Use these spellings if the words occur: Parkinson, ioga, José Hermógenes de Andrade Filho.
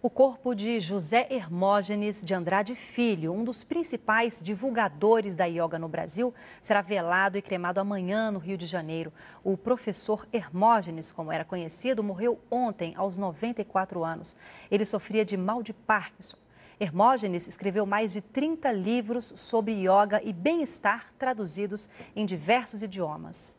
O corpo de José Hermógenes de Andrade Filho, um dos principais divulgadores da ioga no Brasil, será velado e cremado amanhã no Rio de Janeiro. O professor Hermógenes, como era conhecido, morreu ontem, aos 94 anos. Ele sofria de mal de Parkinson. Hermógenes escreveu mais de 30 livros sobre ioga e bem-estar, traduzidos em diversos idiomas.